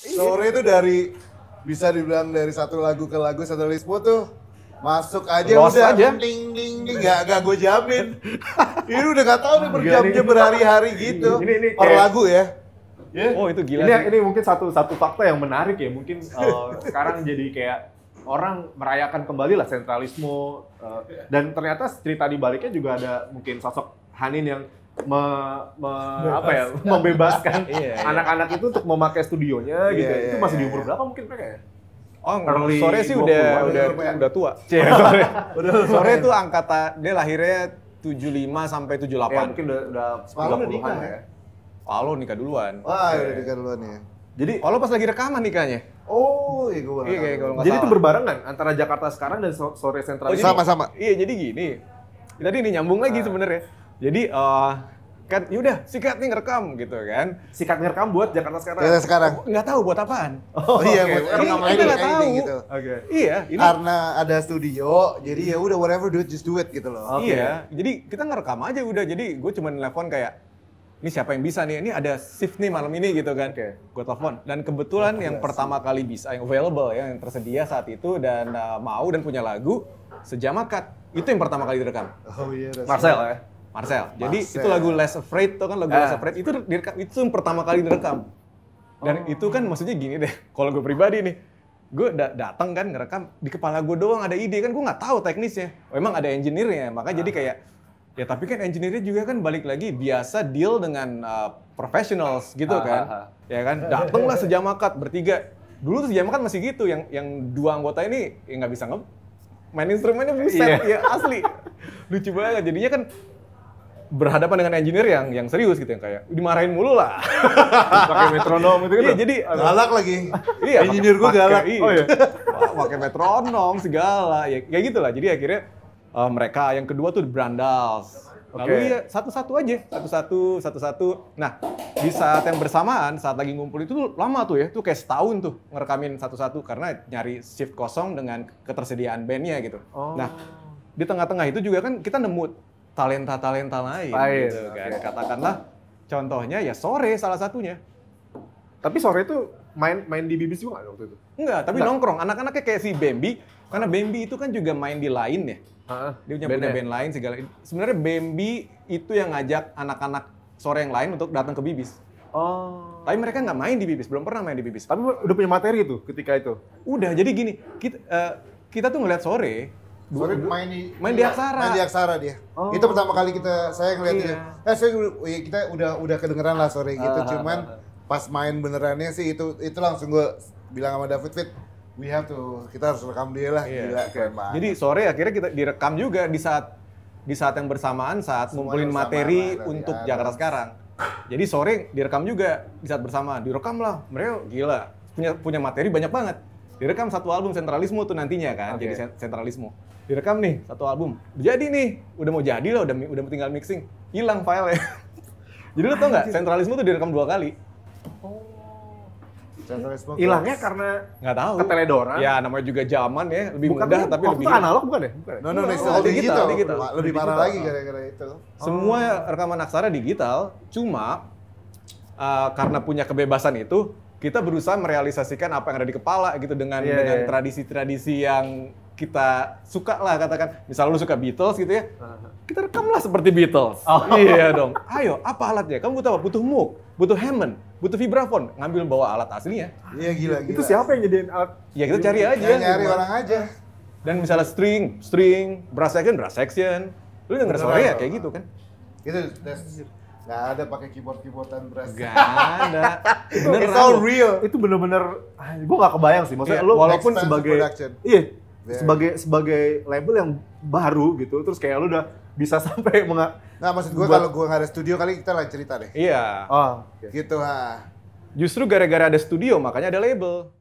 Sore itu dari, bisa dibilang dari satu lagu ke lagu Centralismo tuh masuk aja los udah aja. Ding ding ding, gak gue jamin. Ini udah gak tau nih berjam-jam berhari-hari gitu ini per lagu ya. Yeah. Oh itu gila. Ini mungkin satu fakta yang menarik ya, mungkin sekarang jadi kayak orang merayakan kembali lah Centralismo dan ternyata cerita di baliknya juga ada mungkin sosok Hanin yang membebaskan anak-anak itu untuk memakai studionya gitu. Itu masih di umur berapa mungkin mereka ya? Oh, Sore sih udah tua. Sore itu angkatan dia lahirnya 75 sampai 78. Ya, mungkin udah 30-an ya. Paulo nikah duluan. Wah, udah nikah duluan ya. Jadi Paulo pas lagi rekaman nikahnya. Oh, iya gua. Iya, kalau enggak salah. Jadi itu berbarengan antara Jakarta Sekarang dan Sore Centralismo. Oh, sama-sama. Iya, jadi gini. Tadi ini nyambung lagi sebenarnya. Jadi kan yaudah sikat nih ngerekam gitu kan. Sikat ngerekam buat Jakarta Sekarang. Jakarta Sekarang. Enggak tahu buat apaan. Oh iya, buat rekaman gitu. Oke. Iya, ini karena ada studio, jadi ya udah whatever do it, just do it gitu loh. Iya. Jadi kita ngerekam aja udah. Jadi gue cuma nelpon kayak ini siapa yang bisa nih? Ini ada shift nih malam ini gitu kan. Okay. Gue telepon. Dan kebetulan yang pertama kali bisa, yang available, yang tersedia saat itu dan mau dan punya lagu, Sejam Akad. Itu yang pertama kali direkam. Oh iya. Marcel ya? Marcel. Jadi itu lagu Less Afraid, tau kan lagu Less Afraid. Itu direkam, itu yang pertama kali direkam. Dan itu kan maksudnya gini deh, kalau gue pribadi nih, gue datang kan ngerekam, di kepala gue doang ada ide kan, gue nggak tahu teknisnya. Memang ada engineer-nya, makanya jadi kayak, ya tapi kan engineer-nya juga kan balik lagi biasa deal dengan professionals gitu kan. Ya kan, datanglah Sejam Akad bertiga. Dulu tuh Sejam Akad masih gitu, yang dua anggota ini ya nggak bisa main instrumennya buset, ya asli. Lucu banget, jadinya kan berhadapan dengan engineer yang serius gitu, yang kayak dimarahin mulu lah. Pakai metronom gitu kan. Iya, jadi galak lagi. Iya, engineer gue galak. Oh iya. Pakai metronom segala, ya kayak gitulah. Jadi akhirnya mereka yang kedua tuh Brandals. Lalu ya satu-satu aja, satu-satu. Nah, di saat yang bersamaan, saat lagi ngumpul itu tuh lama tuh ya, tuh kayak setahun tuh ngerekamin satu-satu karena nyari shift kosong dengan ketersediaan bandnya gitu. Oh. Nah, di tengah-tengah itu juga kan kita nemu talenta-talenta lain gitu kan. Katakanlah contohnya ya Sore salah satunya. Tapi Sore tuh main di BBC juga nggak waktu itu? Enggak, tapi nongkrong. Anak-anaknya kayak si Bambi, karena Bambi itu kan juga main di lain ya. Dia punya band lain segala. Sebenarnya Bambi itu yang ngajak anak-anak Sore yang lain untuk datang ke Bibis. Oh. Tapi mereka nggak main di Bibis, belum pernah main di Bibis. Tapi udah punya materi tuh ketika itu. Udah, jadi gini, kita tuh ngeliat Sore main di Aksara. Main di Aksara dia. Oh. Itu pertama kali saya ngeliat dia. Kita udah kedengeran lah Sore gitu, cuman pas main benerannya sih itu langsung gue bilang sama David Fit, kita harus rekam dia lah. Gila, keren banget. Jadi Sore akhirnya kita direkam juga di saat yang bersamaan saat ngumpulin materi untuk Jakarta Sekarang. Jadi Sore direkam juga di saat bersamaan. Direkam lah, mereka gila punya materi banyak banget. Direkam satu album Centralismo tuh nantinya kan, jadi Centralismo. Direkam nih satu album. Jadi nih udah mau jadi lah, udah tinggal mixing, hilang filenya. Jadi lo tau nggak Centralismo tuh direkam 2 kali. Oh. Hilangnya karena nggak tahu. Keteledoran. Ya namanya juga zaman ya, lebih mudah tapi lebih analog bukan ya? Bukan. Digital. Lebih parah lagi gara-gara itu. Semua rekaman Aksara digital, cuma karena punya kebebasan itu, kita berusaha merealisasikan apa yang ada di kepala gitu dengan tradisi-tradisi yang kita suka lah, katakan misal lu suka Beatles gitu ya, kita rekam lah seperti Beatles. Iya dong, ayo apa alatnya? Kamu butuh apa? Butuh Moog, butuh Hammond, butuh Vibraphone, ngambil bawa alat aslinya. Iya gila. Itu siapa yang jadiin alat? Ya kita cari aja. Nyari orang aja. Dan misalnya string, brass section, lu denger Sore ya kayak gitu kan? Itu nggak ada pakai keyboard-keyboardan brass. Nggak ada. It's all real. Itu bener-bener, gue nggak kebayang sih. Maksudnya lu walaupun sebagai label yang baru gitu, terus kayak lu udah bisa sampai maksud gue kalau gue nggak ada studio kali kita lain cerita deh. Iya. Gitu. Justru gara-gara ada studio makanya ada label.